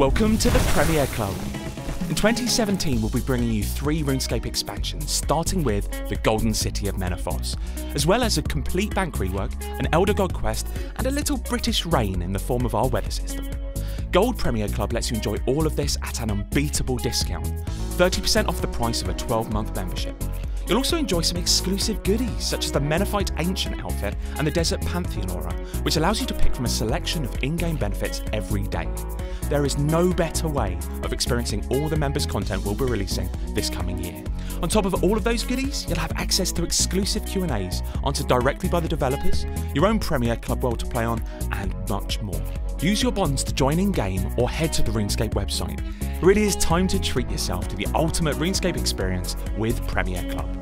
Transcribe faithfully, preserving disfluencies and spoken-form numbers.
Welcome to the Premier Club. In twenty seventeen, we'll be bringing you three RuneScape expansions, starting with the Golden City of Menaphos, as well as a complete bank rework, an Elder God quest, and a little British rain in the form of our weather system. Gold Premier Club lets you enjoy all of this at an unbeatable discount, thirty percent off the price of a twelve month membership. You'll also enjoy some exclusive goodies, such as the Menaphite Ancient outfit and the Desert Pantheon aura, which allows you to pick from a selection of in-game benefits every day. There is no better way of experiencing all the members' content we'll be releasing this coming year. On top of all of those goodies, you'll have access to exclusive Q and A's answered directly by the developers, your own Premier Club world to play on, and much more. Use your bonds to join in-game or head to the RuneScape website. It really is time to treat yourself to the ultimate RuneScape experience with Premier Club.